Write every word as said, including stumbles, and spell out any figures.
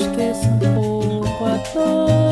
esqueça um pouco a dor.